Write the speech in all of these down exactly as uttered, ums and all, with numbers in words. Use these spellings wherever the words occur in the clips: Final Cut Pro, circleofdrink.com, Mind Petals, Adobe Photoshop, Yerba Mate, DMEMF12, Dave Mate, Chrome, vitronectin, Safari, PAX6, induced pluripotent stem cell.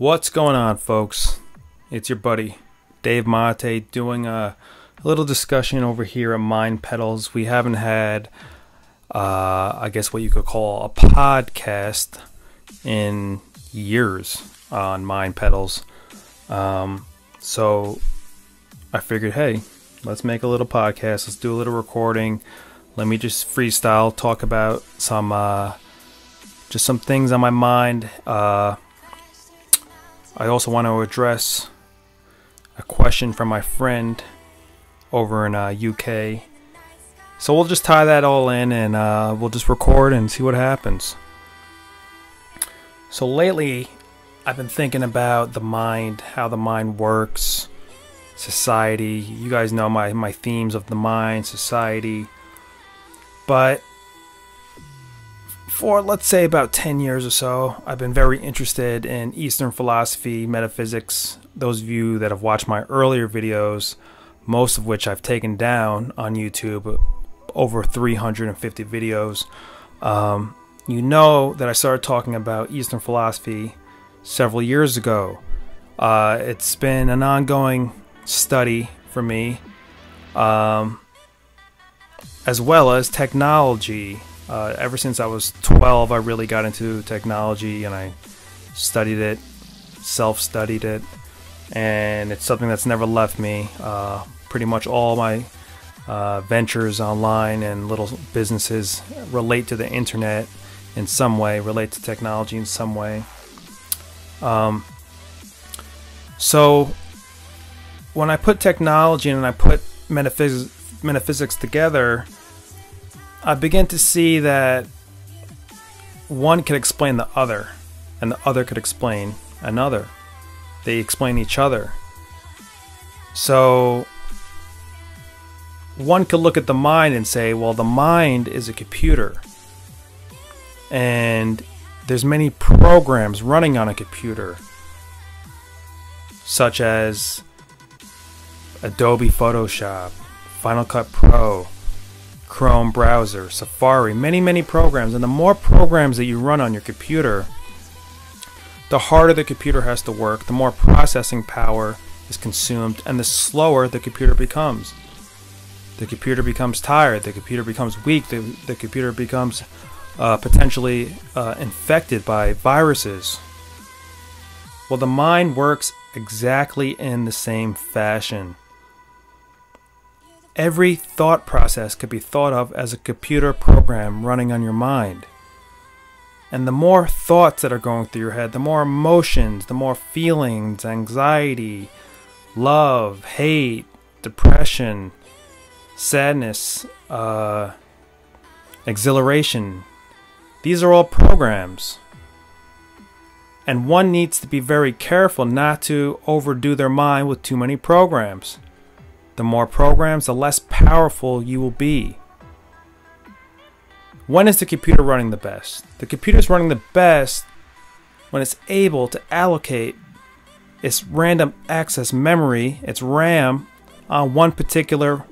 What's going on, folks? It's your buddy Dave Mate doing a little discussion over here at Mind Petals. We haven't had, uh, I guess, what you could call a podcast in years on Mind Petals. Um, so I figured, hey, let's make a little podcast. Let's do a little recording. Let me just freestyle, talk about some, uh, just some things on my mind. Uh, I also want to address a question from my friend over in uh, U K. So we'll just tie that all in and uh, we'll just record and see what happens. So lately, I've been thinking about the mind, how the mind works, society. You guys know my, my themes of the mind, society. But for, let's say, about ten years or so, I've been very interested in Eastern philosophy, metaphysics. Those of you that have watched my earlier videos, most of which I've taken down on YouTube, over three hundred fifty videos, um, you know that I started talking about Eastern philosophy several years ago. Uh, it's been an ongoing study for me, um, as well as technology. Uh, ever since I was twelve, I really got into technology and I studied it, self-studied it, and it's something that's never left me. Uh, pretty much all my uh, ventures online and little businesses relate to the internet in some way, relate to technology in some way. Um, so when I put technology and I put metaphys- metaphysics together, I begin to see that one could explain the other, and the other could explain another. They explain each other. So one could look at the mind and say, well, the mind is a computer, and there's many programs running on a computer, such as Adobe Photoshop, Final Cut Pro, Chrome browser, Safari, many, many programs. And the more programs that you run on your computer, the harder the computer has to work, the more processing power is consumed, and the slower the computer becomes. The computer becomes tired, the computer becomes weak, the, the computer becomes uh, potentially uh, infected by viruses. Well, the mind works exactly in the same fashion. Every thought process could be thought of as a computer program running on your mind. And the more thoughts that are going through your head, the more emotions, the more feelings, anxiety, love, hate, depression, sadness, uh, exhilaration. These are all programs. And one needs to be very careful not to overdo their mind with too many programs. The more programs, the less powerful you will be. When is the computer running the best? The computer is running the best when it's able to allocate its random access memory, its RAM, on one particular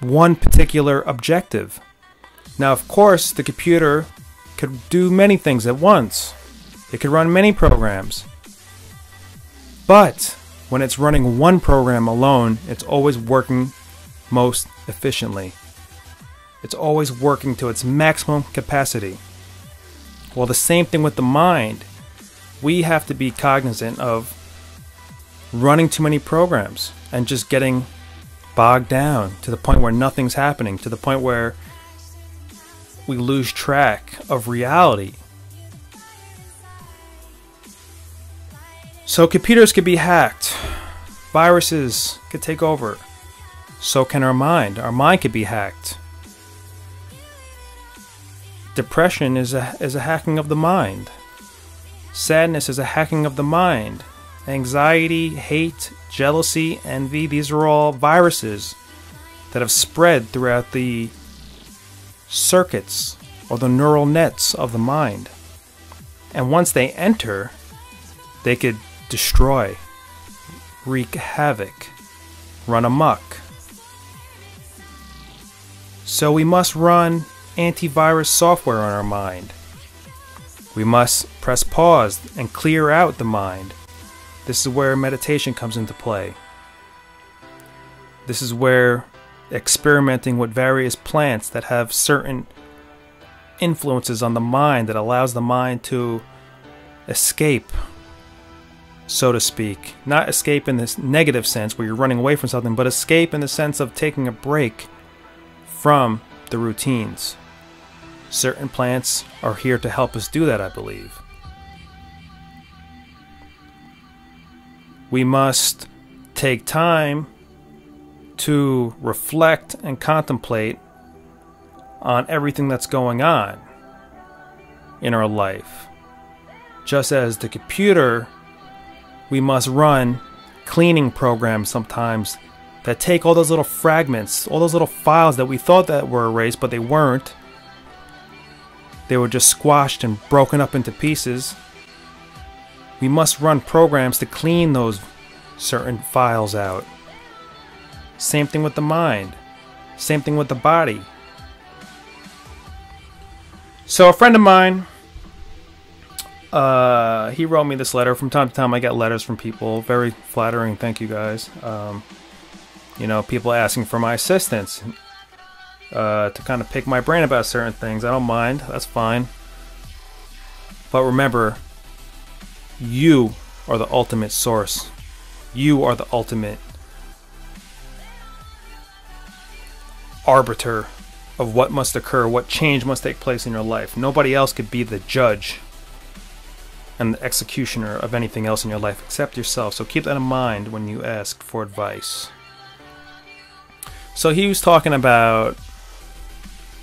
one particular objective. Now, of course, the computer could do many things at once. It could run many programs. But when it's running one program alone, it's always working most efficiently. It's always working to its maximum capacity. Well, the same thing with the mind. We have to be cognizant of running too many programs and just getting bogged down to the point where nothing's happening, to the point where we lose track of reality. So computers could be hacked, viruses could take over, so can our mind. Our mind could be hacked. Depression is a, is a hacking of the mind. Sadness is a hacking of the mind. Anxiety, hate, jealousy, envy, these are all viruses that have spread throughout the circuits or the neural nets of the mind. And once they enter, they could destroy, wreak havoc, run amok. So we must run antivirus software on our mind. We must press pause and clear out the mind. This is where meditation comes into play. This is where experimenting with various plants that have certain influences on the mind that allows the mind to escape, so to speak. Not escape in this negative sense where you're running away from something, but escape in the sense of taking a break from the routines. Certain plants are here to help us do that, I believe. We must take time to reflect and contemplate on everything that's going on in our life. Just as the computer, we must run cleaning programs sometimes that take all those little fragments, all those little files that we thought that were erased, but they weren't. They were just squashed and broken up into pieces. We must run programs to clean those certain files out. Same thing with the mind. Same thing with the body. So a friend of mine, uh, he wrote me this letter. From time to time I get letters from people. Very flattering, thank you guys. Um, you know, people asking for my assistance. Uh, to kind of pick my brain about certain things. I don't mind, that's fine. But remember, you are the ultimate source. You are the ultimate arbiter of what must occur, what change must take place in your life. Nobody else could be the judge and the executioner of anything else in your life except yourself. So keep that in mind when you ask for advice. So he was talking about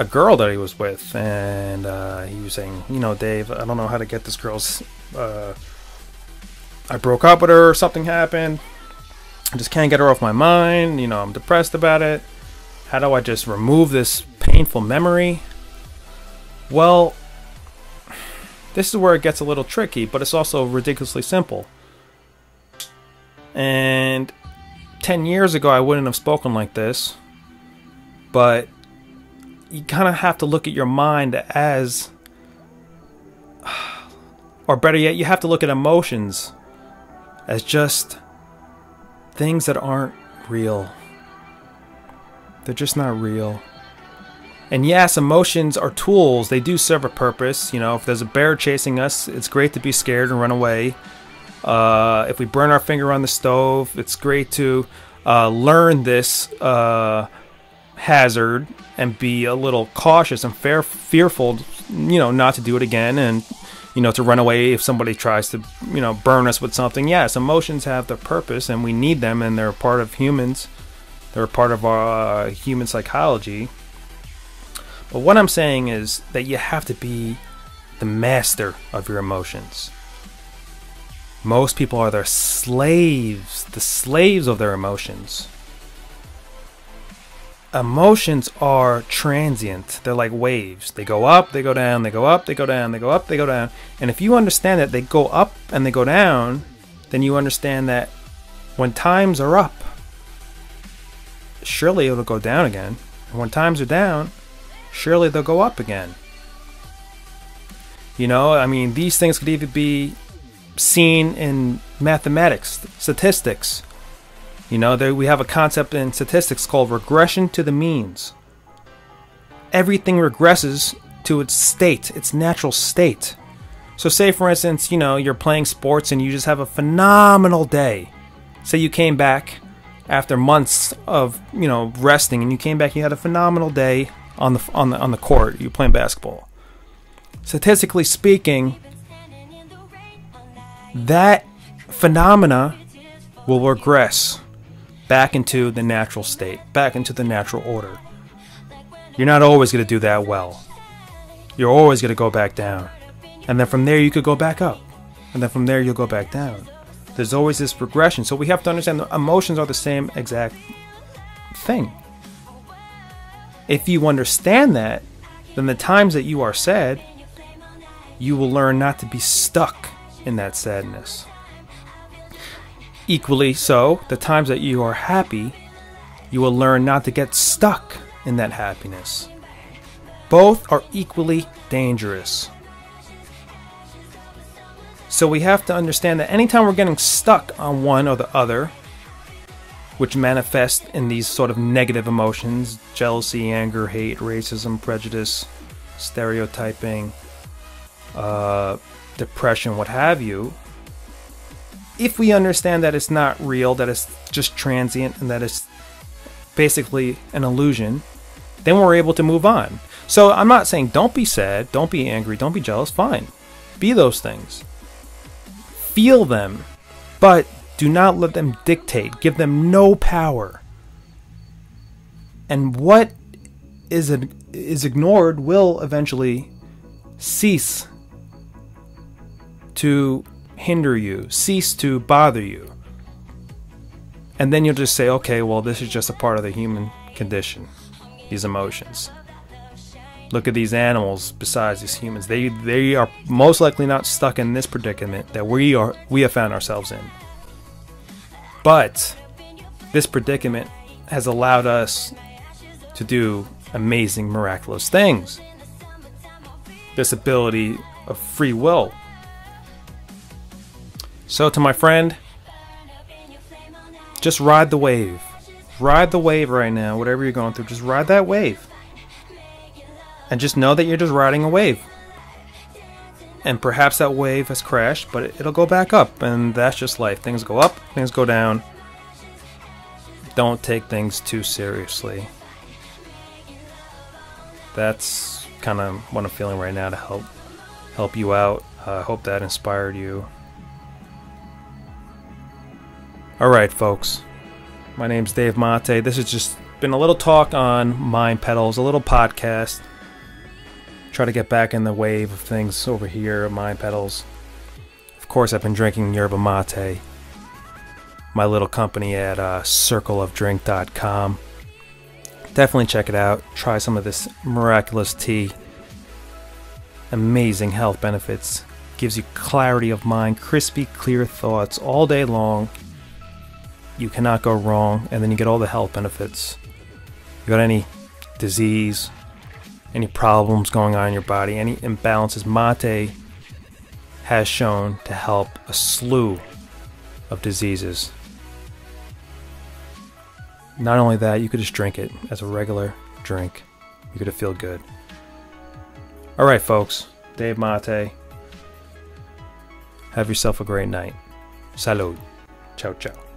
a girl that he was with, and uh, he was saying, you know, Dave, I don't know how to get this girl's, uh, I broke up with her, something happened, I just can't get her off my mind, you know, I'm depressed about it, how do I just remove this painful memory? Well, this is where it gets a little tricky, but it's also ridiculously simple. And ten years ago I wouldn't have spoken like this, but you kind of have to look at your mind as, or better yet, you have to look at emotions as just things that aren't real. They're just not real. And yes, emotions are tools. They do serve a purpose. You know, if there's a bear chasing us, it's great to be scared and run away. Uh, if we burn our finger on the stove, it's great to uh, learn this uh, hazard and be a little cautious and fair, fearful, you know, not to do it again, and, you know, to run away if somebody tries to, you know, burn us with something. Yes, emotions have their purpose and we need them, and they're a part of humans. They're a part of our uh, human psychology. But what I'm saying is that you have to be the master of your emotions. Most people are their slaves, the slaves of their emotions. Emotions are transient. They're like waves. They go up, they go down, they go up, they go down, they go up, they go down. And if you understand that they go up and they go down, then you understand that when times are up, surely it'll go down again. And when times are down, surely they'll go up again. You know, I mean, these things could even be seen in mathematics, statistics. You know, there we have a concept in statistics called regression to the means. Everything regresses to its state, its natural state. So say, for instance, you know, you're playing sports and you just have a phenomenal day. Say you came back after months of, you know, resting, and you came back, you had a phenomenal day on the on the on the court. You're playing basketball. Statistically speaking, that phenomena will regress back into the natural state, back into the natural order. You're not always going to do that well. You're always going to go back down. And then from there you could go back up. And then from there you'll go back down. There's always this progression. So we have to understand that emotions are the same exact thing. If you understand that, then the times that you are sad, you will learn not to be stuck in that sadness. Equally so, the times that you are happy, you will learn not to get stuck in that happiness. Both are equally dangerous. So we have to understand that anytime we're getting stuck on one or the other, which manifest in these sort of negative emotions, jealousy, anger, hate, racism, prejudice, stereotyping, uh, depression, what have you, if we understand that it's not real, that it's just transient, and that it's basically an illusion, then we're able to move on. So I'm not saying don't be sad, don't be angry, don't be jealous, fine. Be those things. Feel them, but do not let them dictate. Give them no power. And what is is ignored will eventually cease to hinder you, cease to bother you. And then you'll just say, okay, well, this is just a part of the human condition, these emotions. Look at these animals besides these humans. They, they are most likely not stuck in this predicament that we, are, we have found ourselves in. But this predicament has allowed us to do amazing, miraculous things. This ability of free will. So to my friend, just ride the wave. Ride the wave right now, whatever you're going through. Just ride that wave. And just know that you're just riding a wave. And perhaps that wave has crashed, but it'll go back up. And that's just life. Things go up, things go down. Don't take things too seriously. That's kind of what I'm feeling right now to help help you out. I uh, hope that inspired you. Alright, folks. My name's Dave Mate. This has just been a little talk on Mind Petals, a little podcast. Try to get back in the wave of things over here at Mind Petals. Of course, I've been drinking Yerba Mate. My little company at uh, circle of drink dot com. Definitely check it out. Try some of this miraculous tea. Amazing health benefits. Gives you clarity of mind, crispy, clear thoughts all day long. You cannot go wrong, and then you get all the health benefits. You got any disease, any problems going on in your body, any imbalances, mate has shown to help a slew of diseases. Not only that, you could just drink it as a regular drink. You could feel good. All right, folks. Dave Mate. Have yourself a great night. Salud. Ciao, ciao.